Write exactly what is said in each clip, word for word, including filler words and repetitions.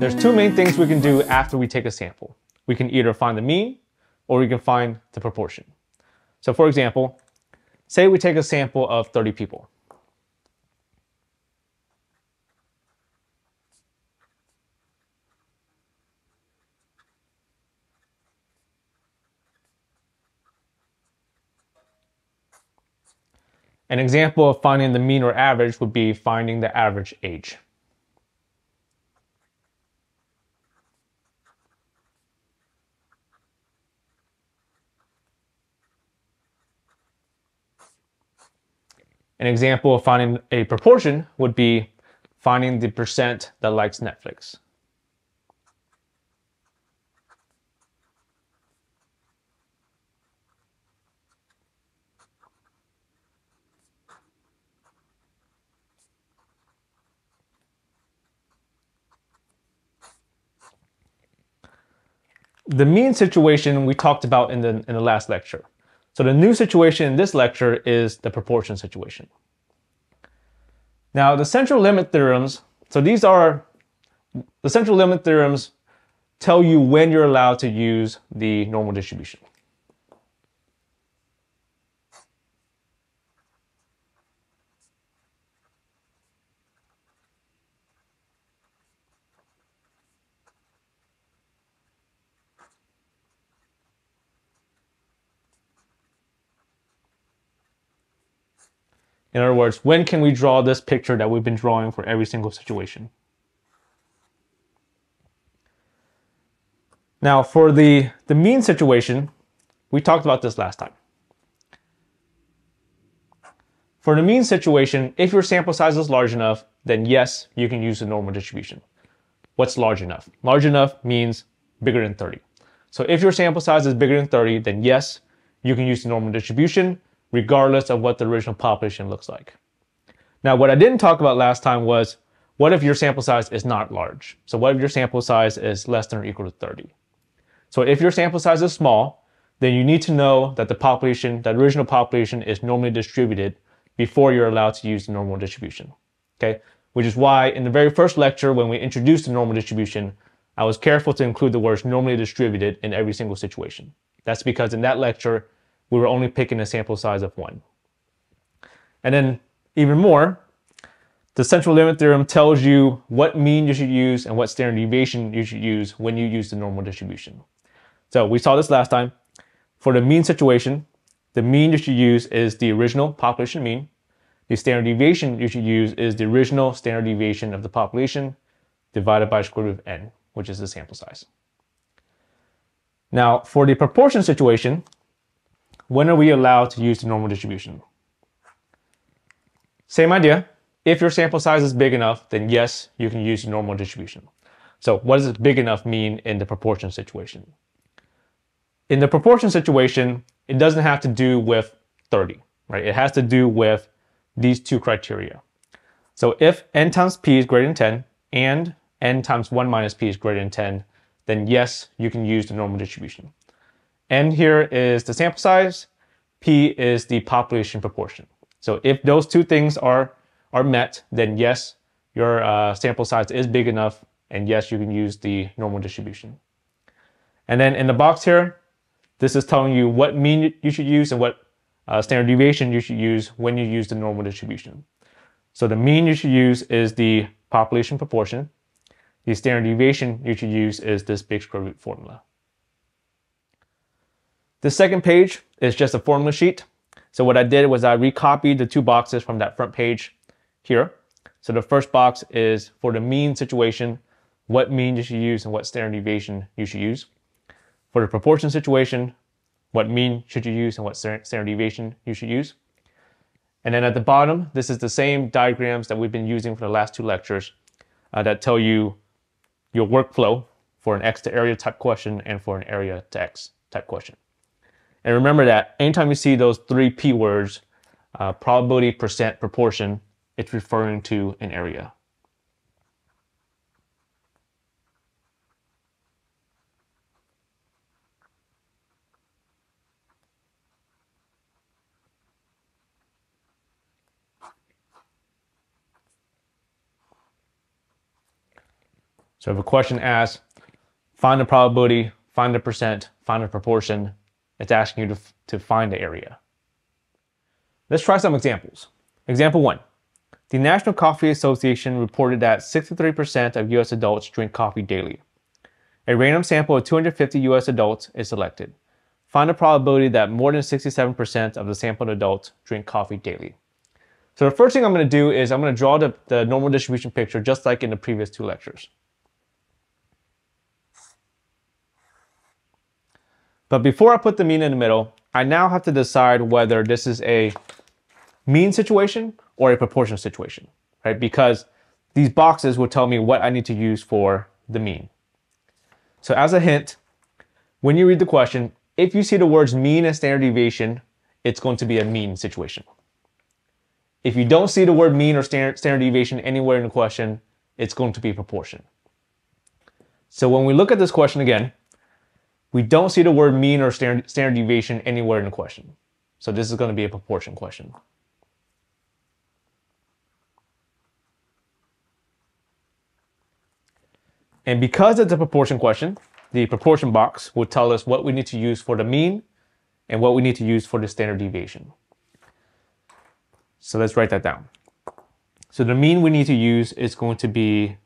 There's two main things we can do after we take a sample. We can either find the mean or we can find the proportion. So for example, say we take a sample of thirty people. An example of finding the mean or average would be finding the average age. An example of finding a proportion would be finding the percent that likes Netflix. The mean situation we talked about in the, in the last lecture. So the new situation in this lecture is the proportion situation. Now the central limit theorems, so these are, the central limit theorems tell you when you're allowed to use the normal distribution. In other words, when can we draw this picture that we've been drawing for every single situation? Now for the, the mean situation, we talked about this last time. For the mean situation, if your sample size is large enough, then yes, you can use the normal distribution. What's large enough? Large enough means bigger than thirty. So if your sample size is bigger than thirty, then yes, you can use the normal distribution, regardless of what the original population looks like. Now, what I didn't talk about last time was, what if your sample size is not large? So what if your sample size is less than or equal to thirty? So if your sample size is small, then you need to know that the population, that original population is normally distributed before you're allowed to use the normal distribution, okay? Which is why in the very first lecture, when we introduced the normal distribution, I was careful to include the words normally distributed in every single situation. That's because in that lecture, we were only picking a sample size of one. And then even more, the central limit theorem tells you what mean you should use and what standard deviation you should use when you use the normal distribution. So we saw this last time. For the mean situation, the mean you should use is the original population mean. The standard deviation you should use is the original standard deviation of the population divided by square root of n, which is the sample size. Now for the proportion situation, when are we allowed to use the normal distribution? Same idea. If your sample size is big enough, then yes, you can use the normal distribution. So what does big enough mean in the proportion situation? In the proportion situation, it doesn't have to do with thirty, right? It has to do with these two criteria. So if n times p is greater than ten and n times one minus p is greater than ten, then yes, you can use the normal distribution. N here is the sample size, P is the population proportion. So if those two things are, are met, then yes, your uh, sample size is big enough, and yes, you can use the normal distribution. And then in the box here, this is telling you what mean you should use and what uh, standard deviation you should use when you use the normal distribution. So the mean you should use is the population proportion. The standard deviation you should use is this big square root formula. The second page is just a formula sheet. So what I did was I recopied the two boxes from that front page here. So the first box is for the mean situation, what mean you should use and what standard deviation you should use. For the proportion situation, what mean should you use and what standard deviation you should use. And then at the bottom, this is the same diagrams that we've been using for the last two lectures uh, that tell you your workflow for an X to area type question and for an area to X type question. And remember that anytime you see those three P words, uh, probability, percent, proportion, it's referring to an area. So if a question asks, find the probability, find the percent, find the proportion, it's asking you to, to find the area. Let's try some examples. Example one, the National Coffee Association reported that sixty-three percent of U S adults drink coffee daily. A random sample of two hundred fifty U S adults is selected. Find the probability that more than sixty-seven percent of the sampled adults drink coffee daily. So the first thing I'm going to do is I'm going to draw the, the normal distribution picture just like in the previous two lectures. But before I put the mean in the middle, I now have to decide whether this is a mean situation or a proportion situation, right? Because these boxes will tell me what I need to use for the mean. So as a hint, when you read the question, if you see the words mean and standard deviation, it's going to be a mean situation. If you don't see the word mean or standard, standard deviation anywhere in the question, it's going to be proportion. So when we look at this question again, we don't see the word mean or standard, standard deviation anywhere in the question. So this is going to be a proportion question. And because it's a proportion question, the proportion box will tell us what we need to use for the mean and what we need to use for the standard deviation. So let's write that down. So the mean we need to use is going to be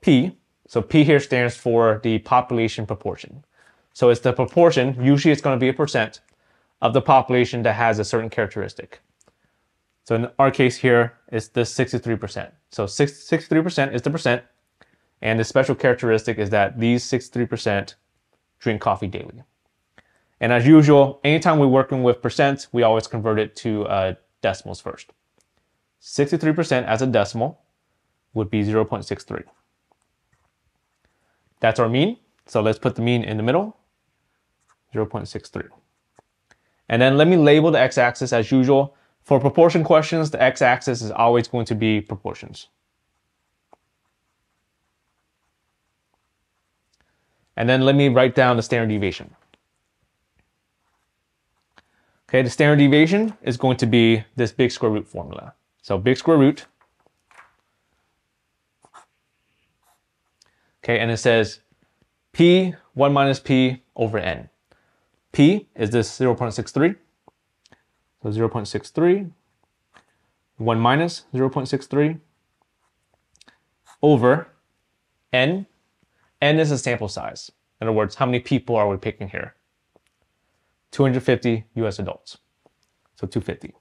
P. So P here stands for the population proportion. So it's the proportion, usually it's going to be a percent, of the population that has a certain characteristic. So in our case here, it's this sixty-three percent. So sixty-three percent is the percent, and the special characteristic is that these sixty-three percent drink coffee daily. And as usual, anytime we're working with percents, we always convert it to uh, decimals first. sixty-three percent as a decimal would be zero point six three. That's our mean. So let's put the mean in the middle, zero point six three. And then let me label the x-axis as usual. For proportion questions, the x-axis is always going to be proportions. And then let me write down the standard deviation. Okay, the standard deviation is going to be this big square root formula. So big square root. Okay, and it says P, one minus P over N. P is this zero point six three. So zero point six three, one minus zero point six three over N. N is the sample size. In other words, how many people are we picking here? two hundred fifty U S adults, so two hundred fifty.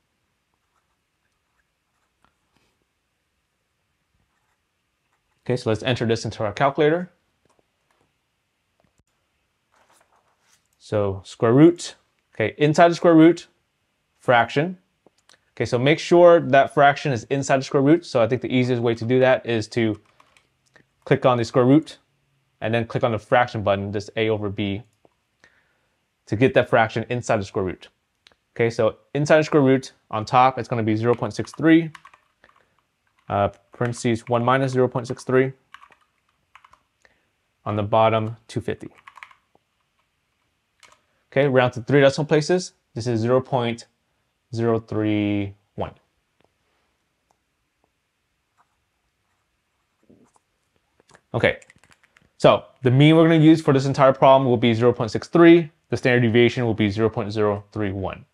Okay, so let's enter this into our calculator. So square root, okay, inside the square root, fraction. Okay, so make sure that fraction is inside the square root. So I think the easiest way to do that is to click on the square root and then click on the fraction button, this A over B, to get that fraction inside the square root. Okay, so inside the square root, on top, it's going to be zero point six three, uh, parentheses one minus zero point six three, on the bottom, two hundred fifty. Okay, round to three decimal places, this is zero point zero three one. Okay, so the mean we're going to use for this entire problem will be zero point six three. The standard deviation will be zero point zero three one.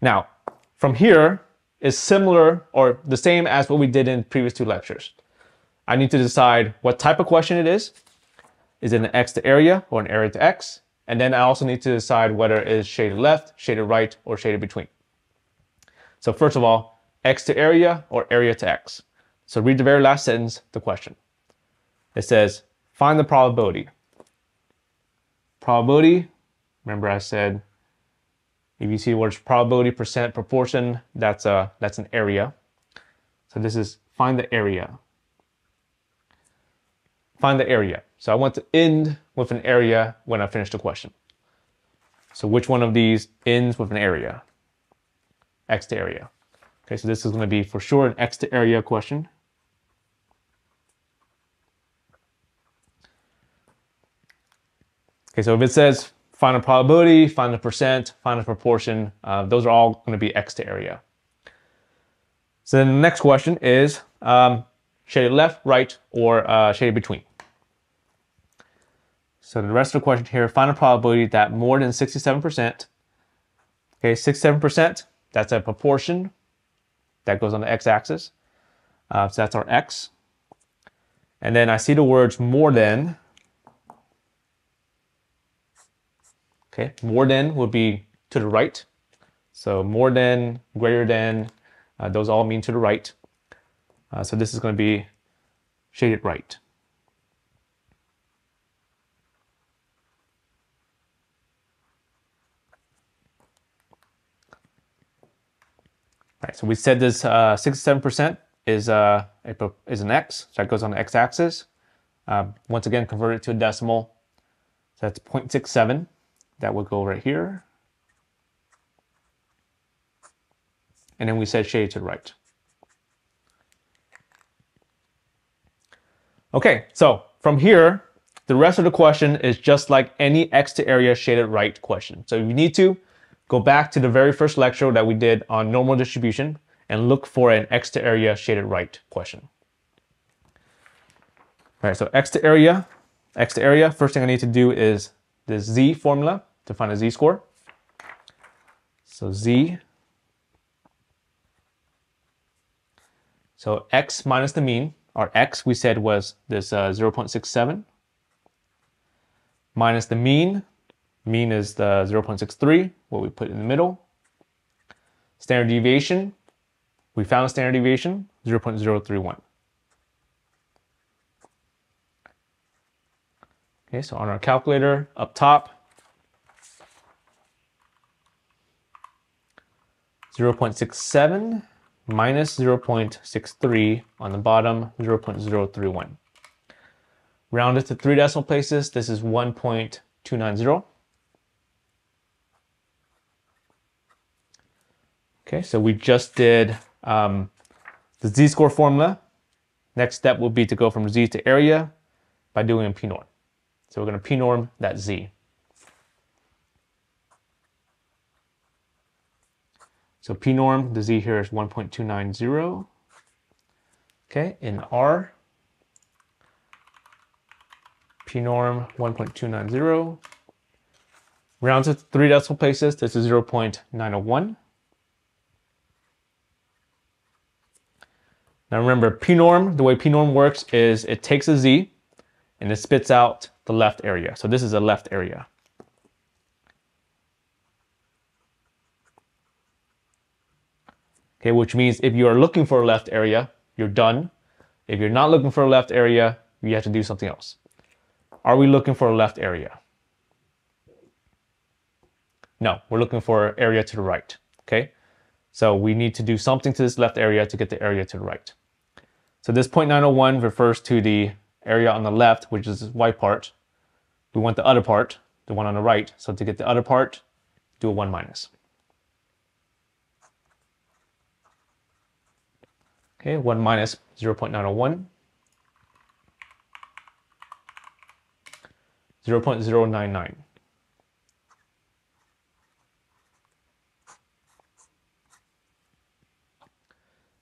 Now, from here is similar or the same as what we did in previous two lectures. I need to decide what type of question it is. Is it an X to area or an area to X? And then I also need to decide whether it is shaded left, shaded right, or shaded between. So first of all, X to area or area to X. So read the very last sentence, the question. It says, find the probability. Probability. Remember I said, if you see the words probability, percent, proportion, that's, a, that's an area. So this is find the area. Find the area. So I want to end with an area when I finish the question. So which one of these ends with an area? X to area. Okay, so this is going to be for sure an X to area question. Okay, so if it says, find the probability, find the percent, find the proportion. Uh, those are all going to be X to area. So then the next question is, um, shaded left, right, or uh, shaded between. So the rest of the question here, find a probability that more than sixty-seven percent, okay, sixty-seven percent, that's a proportion that goes on the x-axis. Uh, so that's our x. And then I see the words more than. Okay, more than would be to the right. So more than, greater than, uh, those all mean to the right. Uh, so this is going to be shaded right. All right, so we said this uh, sixty-seven percent is uh, a, is an x, so that goes on the x-axis. Uh, once again, convert it to a decimal. So that's zero point six seven. That would go right here. And then we said shaded to the right. Okay, so from here, the rest of the question is just like any x to area shaded right question. So if you need to, go back to the very first lecture that we did on normal distribution and look for an x to area shaded right question. All right, so x to area, x to area, first thing I need to do is this z formula to find a z-score. So z, so x minus the mean, our x we said was this uh, zero point six seven, minus the mean, mean is the zero point six three, what we put in the middle. Standard deviation, we found standard deviation, zero point zero three one. Okay, so on our calculator, up top, zero point six seven minus zero point six three on the bottom, zero point zero three one. Rounded to three decimal places, this is one point two nine zero. Okay, so we just did um, the z-score formula. Next step will be to go from z to area by doing a p-norm. So we're going to p-norm that z. So p-norm, the z here is one point two nine zero. Okay, in R, p-norm one point two nine zero. Rounds to three decimal places, this is zero point nine zero one. Now remember, p-norm, the way p-norm works is it takes a z and it spits out the left area. So this is a left area. Okay, which means if you are looking for a left area, you're done. If you're not looking for a left area, you have to do something else. Are we looking for a left area? No, we're looking for area to the right. Okay. So we need to do something to this left area to get the area to the right. So this zero point nine zero one refers to the area on the left, which is this white part. We want the other part, the one on the right. So to get the other part, do a one minus. Okay, one minus zero point nine zero one. zero point zero nine nine.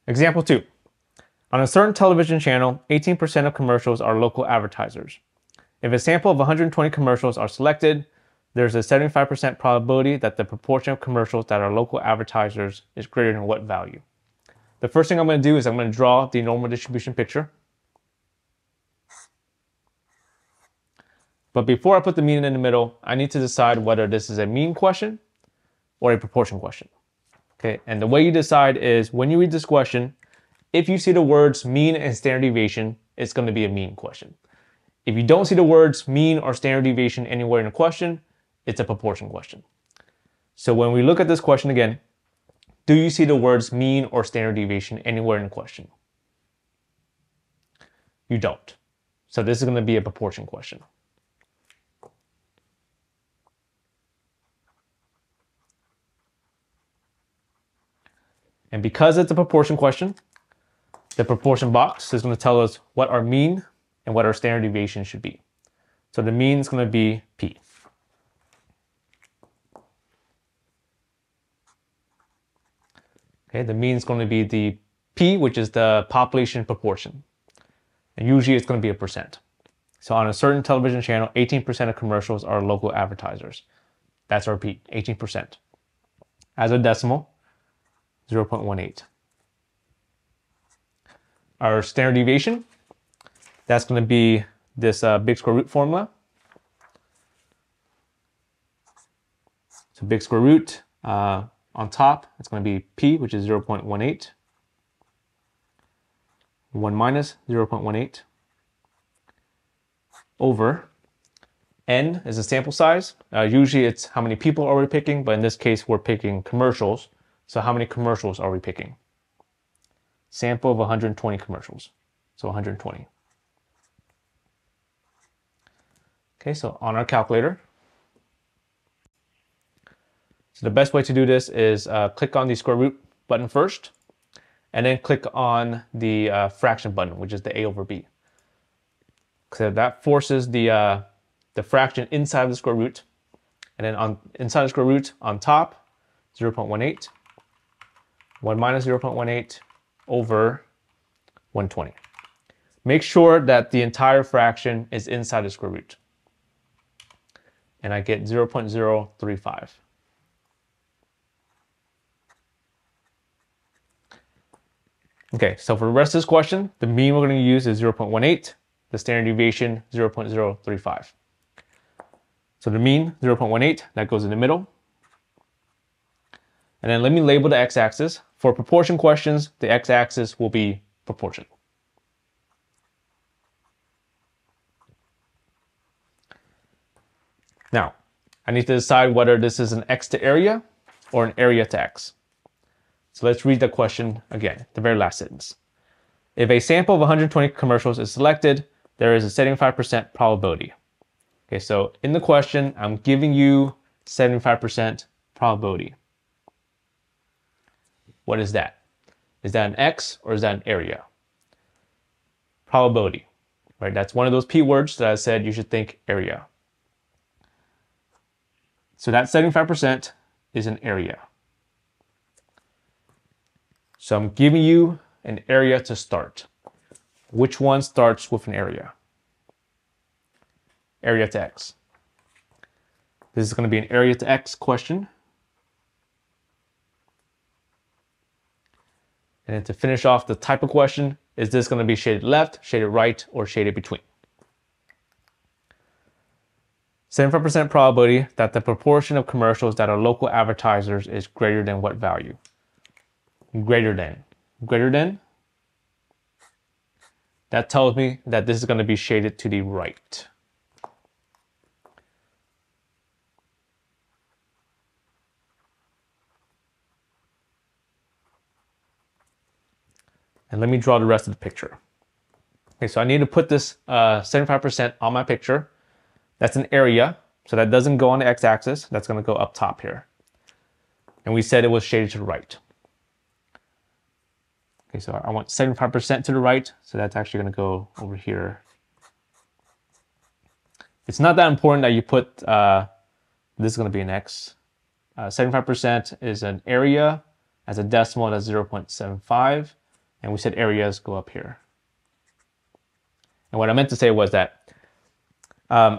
Example two, on a certain television channel, eighteen percent of commercials are local advertisers. If a sample of one hundred twenty commercials are selected, there's a seventy-five percent probability that the proportion of commercials that are local advertisers is greater than what value? The first thing I'm going to do is I'm going to draw the normal distribution picture. But before I put the mean in the middle, I need to decide whether this is a mean question or a proportion question. Okay, and the way you decide is when you read this question, if you see the words mean and standard deviation, it's going to be a mean question. If you don't see the words mean or standard deviation anywhere in the question, it's a proportion question. So when we look at this question again, do you see the words mean or standard deviation anywhere in the question? You don't. So this is going to be a proportion question. And because it's a proportion question, the proportion box is going to tell us what our mean and what our standard deviation should be. So the mean is going to be p. Okay, the mean is going to be the p, which is the population proportion. and usually it's going to be a percent. So on a certain television channel, eighteen percent of commercials are local advertisers. That's our repeat, eighteen percent. As a decimal, zero point one eight. Our standard deviation, that's going to be this uh, big square root formula. So big square root uh, on top, it's going to be p, which is zero point one eight. one minus zero point one eight over n is the sample size. Uh, usually it's how many people are we picking, but in this case we're picking commercials. So how many commercials are we picking? Sample of one hundred twenty commercials, so one hundred twenty. Okay, so on our calculator. So the best way to do this is uh, click on the square root button first, and then click on the uh, fraction button, which is the a over b. So that forces the uh, the fraction inside of the square root, and then on inside the square root on top, zero point one eight, one minus zero point one eight over one hundred twenty. Make sure that the entire fraction is inside the square root, and I get zero point zero three five. Okay, so for the rest of this question, the mean we're going to use is zero point one eight, the standard deviation zero point zero three five. So the mean, zero point one eight, that goes in the middle. And then let me label the x-axis. For proportion questions, the x-axis will be proportion. Now, I need to decide whether this is an x to area or an area to x. So let's read the question again, the very last sentence. If a sample of one hundred twenty commercials is selected, there is a seventy-five percent probability. Okay, so in the question, I'm giving you seventy-five percent probability. What is that? Is that an X or is that an area? Probability, right? That's one of those P words that I said you should think area. So that seventy-five percent is an area. So I'm giving you an area to start. Which one starts with an area? Area to X. This is going to be an area to X question. And then to finish off the type of question, is this going to be shaded left, shaded right, or shaded between? seventy-five percent probability that the proportion of commercials that are local advertisers is greater than what value? Greater than, greater than, that tells me that this is going to be shaded to the right. And let me draw the rest of the picture. Okay, so I need to put this uh, seventy-five percent on my picture. That's an area, so that doesn't go on the x-axis, that's going to go up top here. And we said it was shaded to the right. Okay, so I want seventy-five percent to the right, so that's actually going to go over here. It's not that important that you put, uh, this is going to be an X. Uh, seventy-five percent is an area, as a decimal that's zero point seven five, and we said areas go up here. And what I meant to say was that um,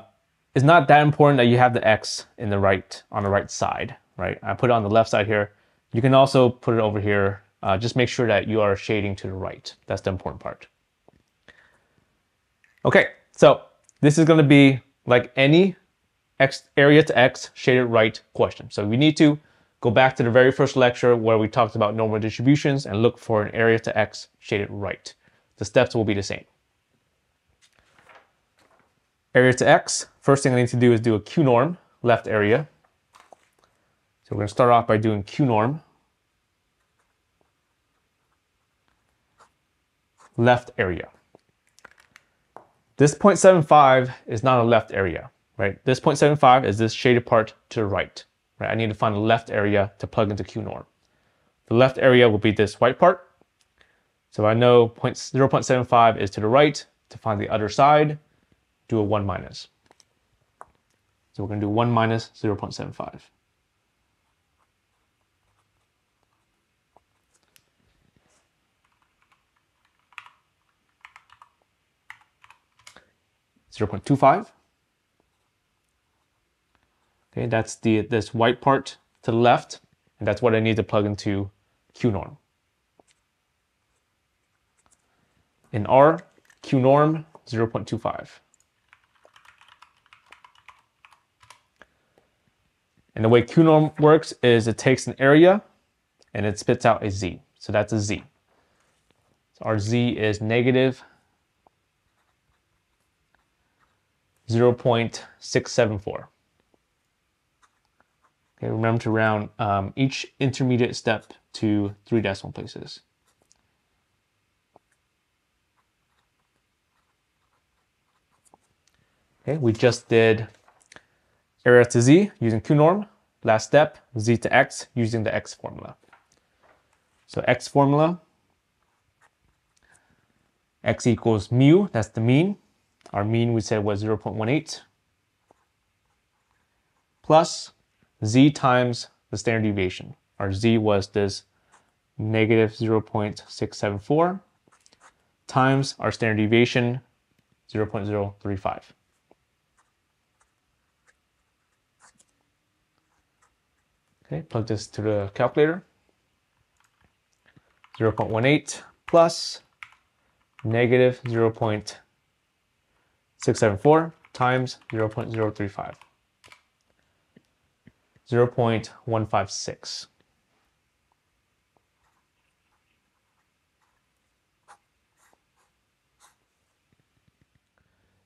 it's not that important that you have the X in the right, on the right side, right? I put it on the left side here. You can also put it over here. Uh, just make sure that you are shading to the right. That's the important part. Okay, so this is going to be like any X area to X shaded right question. So we need to go back to the very first lecture where we talked about normal distributions and look for an area to X shaded right. The steps will be the same. Area to X, first thing I need to do is do a Q-norm, left area. So we're going to start off by doing Q-norm. Left area. This zero point seven five is not a left area, right? This zero point seven five is this shaded part to the right, right? I need to find the left area to plug into Q-norm. The left area will be this white part. So I know zero point seven five is to the right. To find the other side, do a one minus. So we're going to do one minus zero point seven five. zero point two five. Okay, that's the this white part to the left, and that's what I need to plug into Q norm. In R, Q norm zero point two five. And the way Q norm works is it takes an area and it spits out a Z. So that's a Z. So our Z is negative zero point six seven four. Okay, remember to round um, each intermediate step to three decimal places. Okay, we just did area to Z using Q norm. Last step, Z to X using the X formula. So X formula, X equals mu, that's the mean. Our mean we said was zero point one eight plus Z times the standard deviation. Our Z was this negative zero point six seven four times our standard deviation zero point zero three five. Okay, plug this to the calculator. zero point one eight plus negative zero point six seven four times zero point zero three five. zero point one five six.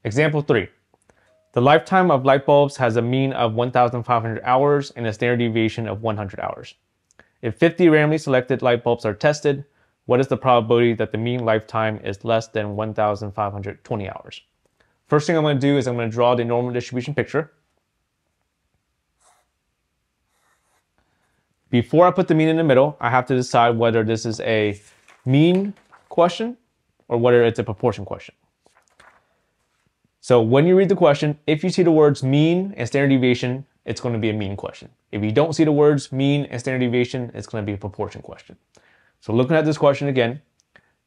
Example three. The lifetime of light bulbs has a mean of one thousand five hundred hours and a standard deviation of one hundred hours. If fifty randomly selected light bulbs are tested, what is the probability that the mean lifetime is less than one thousand five hundred twenty hours? First thing I'm going to do is I'm going to draw the normal distribution picture. Before I put the mean in the middle, I have to decide whether this is a mean question or whether it's a proportion question. So when you read the question, if you see the words mean and standard deviation, it's going to be a mean question. If you don't see the words mean and standard deviation, it's going to be a proportion question. So looking at this question again,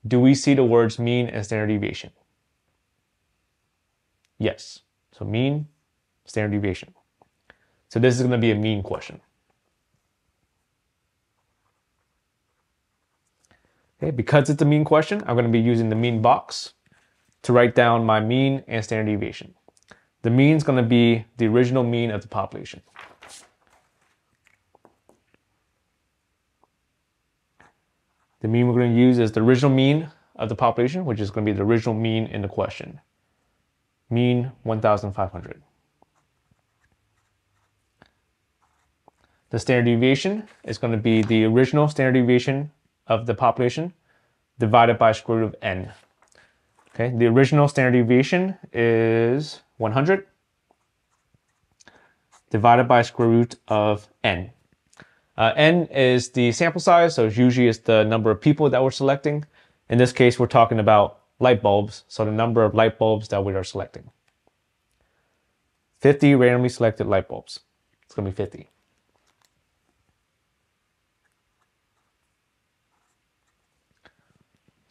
do we see the words mean and standard deviation? Yes. So mean, standard deviation. So this is going to be a mean question. Okay, because it's a mean question, I'm going to be using the mean box to write down my mean and standard deviation. The mean is going to be the original mean of the population. The mean we're going to use is the original mean of the population, which is going to be the original mean in the question. Mean one thousand five hundred. The standard deviation is going to be the original standard deviation of the population divided by square root of n. Okay, the original standard deviation is one hundred divided by square root of n. Uh, n is the sample size, so usually it's the number of people that we're selecting. In this case, we're talking about light bulbs, so the number of light bulbs that we are selecting. fifty randomly selected light bulbs. It's going to be fifty.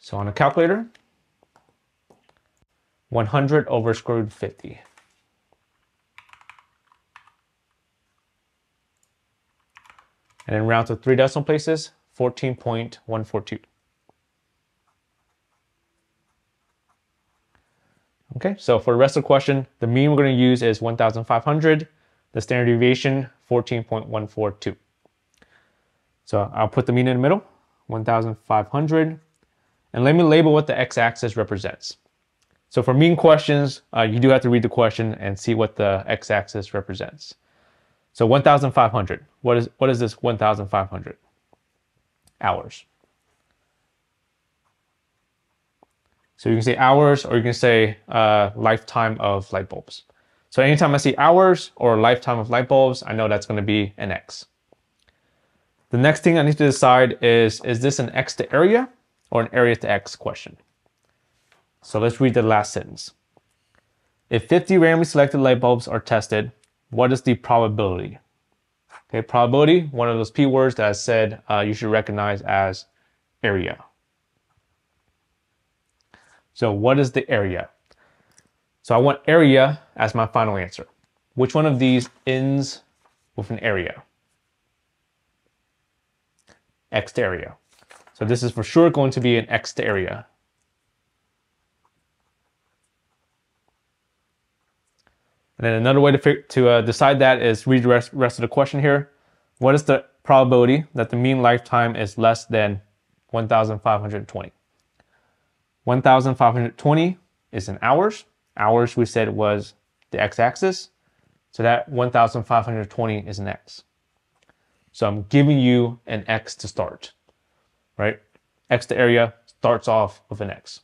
So on a calculator, one hundred over square root of fifty. And then round to three decimal places, fourteen point one four two. Okay, so for the rest of the question, the mean we're going to use is one thousand five hundred, the standard deviation fourteen point one four two. So I'll put the mean in the middle, one thousand five hundred, and let me label what the x-axis represents. So for mean questions, uh, you do have to read the question and see what the x-axis represents. So one thousand five hundred, what is, what is this one thousand five hundred? Hours. So you can say hours, or you can say uh, lifetime of light bulbs. So anytime I see hours or lifetime of light bulbs, I know that's going to be an X. The next thing I need to decide is, is this an X to area or an area to X question? So let's read the last sentence. If fifty randomly selected light bulbs are tested, what is the probability? Okay, probability, one of those P words that I said uh, you should recognize as area. So what is the area? So I want area as my final answer. Which one of these ends with an area? X to area. So this is for sure going to be an X to area. And then another way to, to uh, decide that is read the rest, rest of the question here. What is the probability that the mean lifetime is less than one thousand five hundred twenty? one thousand five hundred twenty is in hours. Hours we said was the x-axis. So that one thousand five hundred twenty is an X. So I'm giving you an X to start, right? X to area starts off with an X.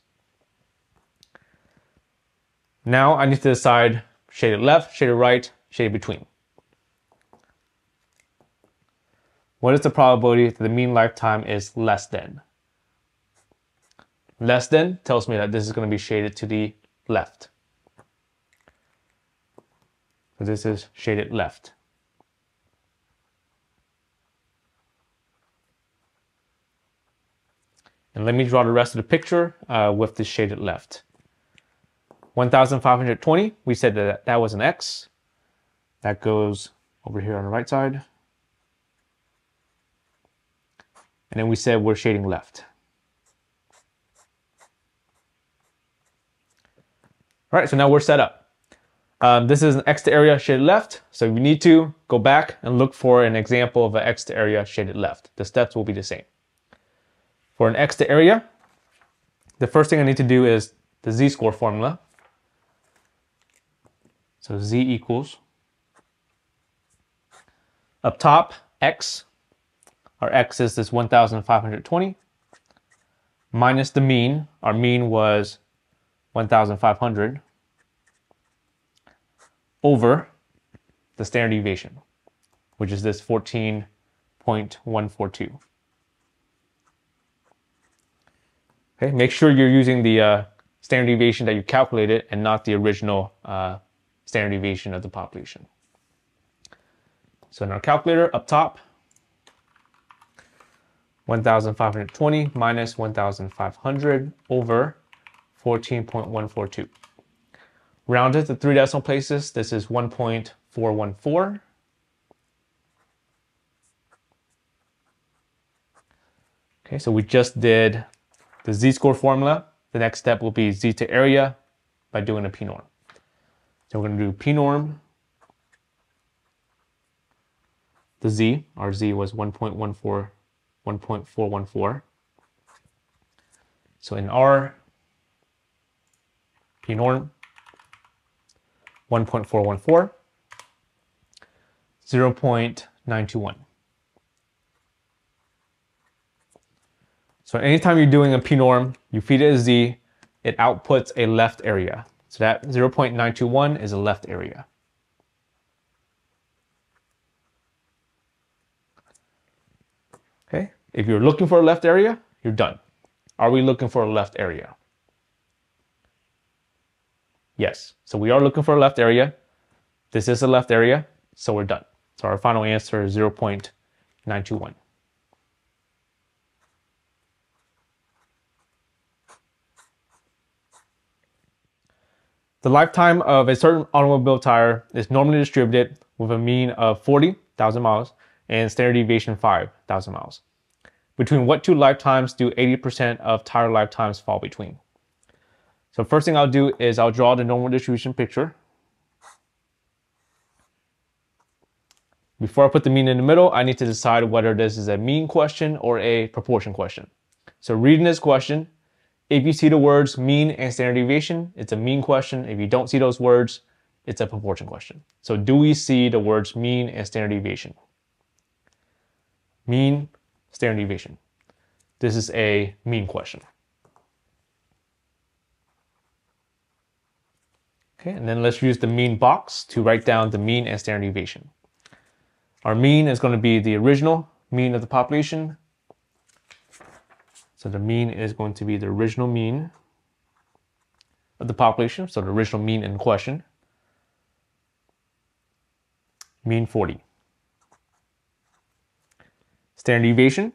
Now I need to decide shaded left, shaded right, shaded between. What is the probability that the mean lifetime is less than? Less than tells me that this is going to be shaded to the left. So this is shaded left. And let me draw the rest of the picture uh, with the shaded left. one thousand five hundred twenty, we said that that was an X. That goes over here on the right side. And then we said we're shading left. All right, so now we're set up. Um, this is an X to area shaded left. So if you need to, go back and look for an example of an X to area shaded left. The steps will be the same. For an X to area, the first thing I need to do is the z-score formula. So z equals, up top, X. Our X is this one thousand five hundred twenty minus the mean. Our mean was one thousand five hundred over the standard deviation, which is this fourteen point one four two. Okay, make sure you're using the uh, standard deviation that you calculated and not the original uh, standard deviation of the population. So in our calculator, up top, one thousand five hundred twenty minus one thousand five hundred over fourteen point one four two. Rounded to three decimal places, this is one point four one four. Okay, so we just did the z-score formula. The next step will be z to area by doing a p-norm. So we're going to do p-norm. The z, our z was one point one four one point four one four. So in our p-norm, one point four one four, zero point nine two one. So anytime you're doing a p-norm, you feed it a z, it outputs a left area. So that zero point nine two one is a left area. Okay, if you're looking for a left area, you're done. Are we looking for a left area? Yes, so we are looking for a left area. This is a left area, so we're done. So our final answer is zero point nine two one. The lifetime of a certain automobile tire is normally distributed with a mean of forty thousand miles and standard deviation five thousand miles. Between what two lifetimes do eighty percent of tire lifetimes fall between? So first thing I'll do is I'll draw the normal distribution picture. Before I put the mean in the middle, I need to decide whether this is a mean question or a proportion question. So reading this question, if you see the words mean and standard deviation, it's a mean question. If you don't see those words, it's a proportion question. So do we see the words mean and standard deviation? Mean, standard deviation. This is a mean question. Okay, and then let's use the mean box to write down the mean and standard deviation. Our mean is going to be the original mean of the population. So the mean is going to be the original mean of the population. So the original mean in question. Mean forty. Standard deviation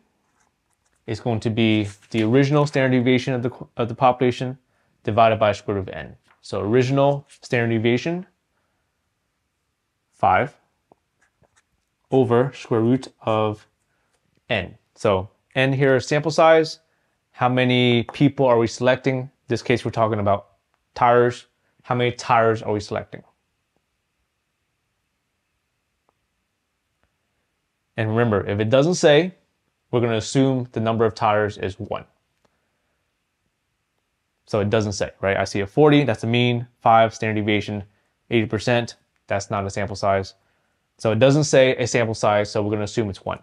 is going to be the original standard deviation of the, of the population divided by square root of n. So original standard deviation, five, over square root of n. So n here is sample size. How many people are we selecting? In this case, we're talking about tires. How many tires are we selecting? And remember, if it doesn't say, we're going to assume the number of tires is one. So it doesn't say, right? I see a forty, that's the mean, five, standard deviation, eighty percent. That's not a sample size. So it doesn't say a sample size, so we're going to assume it's one.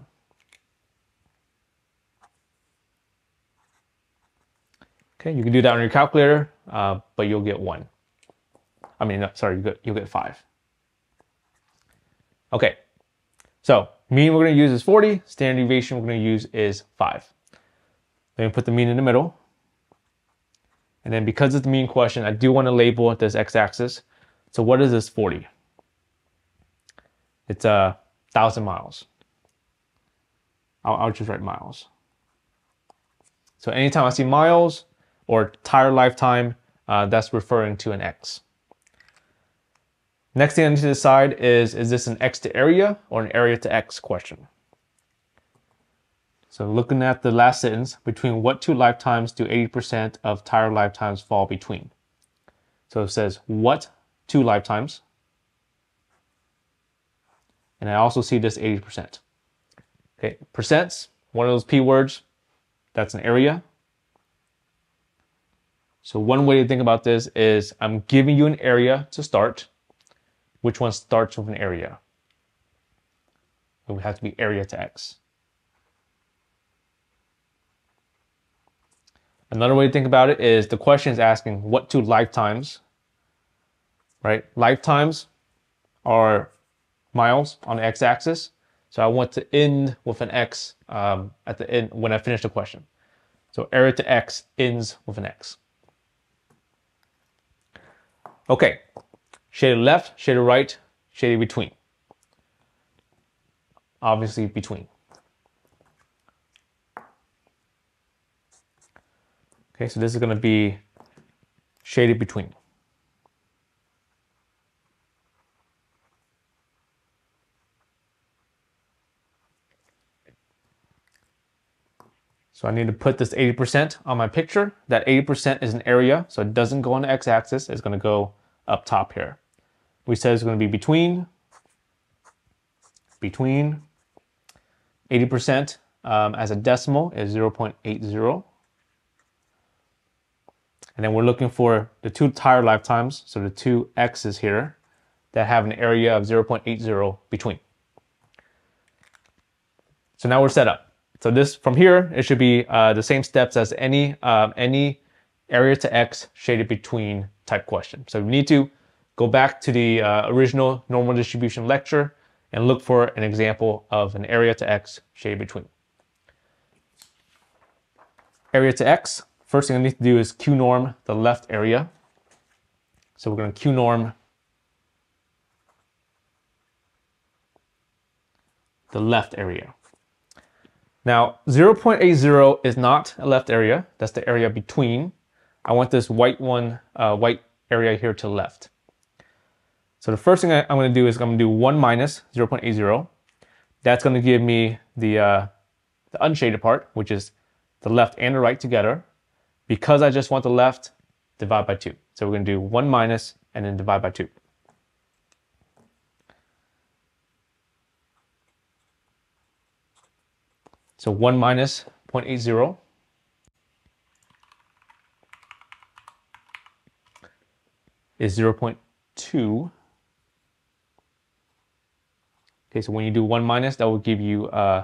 Okay, you can do that on your calculator, uh, but you'll get one. I mean, no, sorry, you'll get, you'll get five. Okay, so mean we're going to use is forty, standard deviation we're going to use is five. Let me put the mean in the middle. And then because it's the mean question, I do want to label this x-axis. So what is this forty? It's uh, one thousand miles. I'll, I'll just write miles. So anytime I see miles or tire lifetime, uh, that's referring to an x. Next thing I need to decide is, is this an x to area or an area to x question? So looking at the last sentence, between what two lifetimes do eighty percent of tire lifetimes fall between? So it says what two lifetimes? And I also see this eighty percent. Okay, percents, one of those P words, that's an area. So one way to think about this is I'm giving you an area to start. Which one starts with an area? It would have to be area to x. Another way to think about it is the question is asking what two lifetimes, right? Lifetimes are miles on the x-axis. So I want to end with an x um, at the end when I finish the question. So area to x ends with an x. Okay, shaded left, shaded right, shaded between. Obviously between. Okay, so this is going to be shaded between. So I need to put this eighty percent on my picture. That eighty percent is an area, so it doesn't go on the x-axis. It's going to go up top here. We said it's going to be between, between. eighty percent um, as a decimal is zero point eight zero. And then we're looking for the two tire lifetimes, so the two x's here, that have an area of zero point eight zero between. So now we're set up. So this from here, it should be uh, the same steps as any, um, any area to x shaded between type question. So we need to go back to the uh, original normal distribution lecture and look for an example of an area to x shaded between. Area to x. First thing I need to do is Q-norm the left area. So we're going to Q-norm the left area. Now, zero point eight zero is not a left area. That's the area between. I want this white one, uh, white area here to the left. So the first thing I, I'm going to do is I'm going to do one minus zero point eight zero. That's going to give me the, uh, the unshaded part, which is the left and the right together. Because I just want the left, divide by two. So we're going to do one minus and then divide by two. So one minus zero point eight zero. Is zero point two. Okay, so when you do one minus, that will give you uh,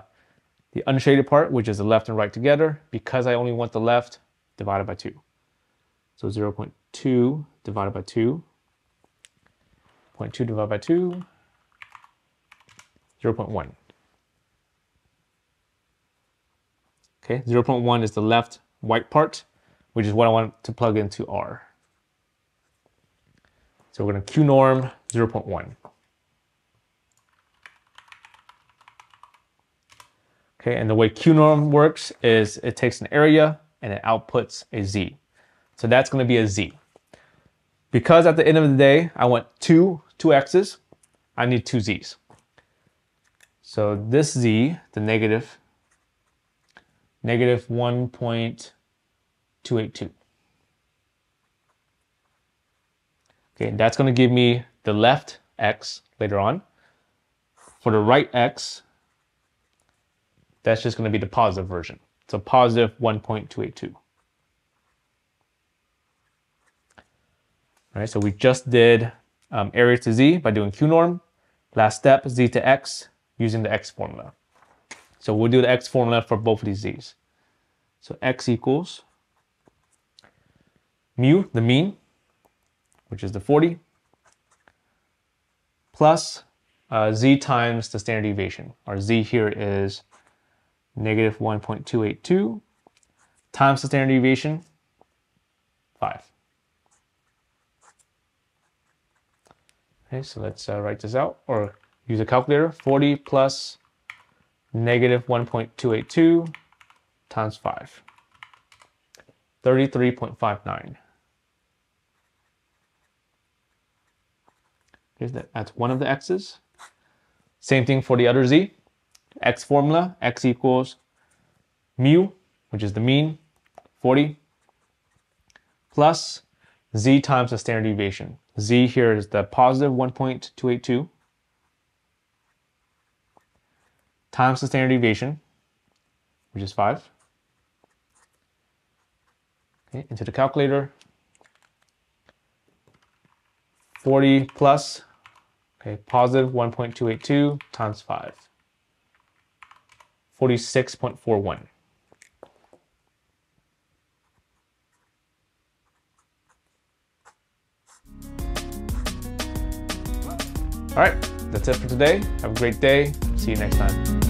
the unshaded part, which is the left and right together. Because I only want the left, divided by two. So zero point two divided by two, zero point two divided by two, zero point one. Okay, zero point one is the left white part, which is what I want to plug into R. So we're going to Q-norm zero point one. Okay, and the way Q-norm works is it takes an area, and it outputs a z. So that's going to be a z. Because at the end of the day, I want two, two x's, I need two z's. So this z, the negative, negative one point two eight two. Okay, and that's going to give me the left x later on. For the right x, that's just going to be the positive version. So positive one point two eight two. All right, so we just did um, area to z by doing Q norm. Last step, z to x using the x formula. So we'll do the x formula for both of these z's. So x equals mu, the mean, which is the forty, plus uh, z times the standard deviation. Our z here is negative one point two eight two times the standard deviation, five. Okay, so let's uh, write this out, or use a calculator. forty plus negative one point two eight two times five, thirty-three point five nine. That's one of the x's. Same thing for the other z. X formula, x equals mu, which is the mean, forty, plus z times the standard deviation. Z here is the positive one point two eight two times the standard deviation, which is five. Okay, into the calculator. forty plus, okay, positive one point two eight two times five, forty-six point four one. All right, that's it for today. Have a great day. See you next time.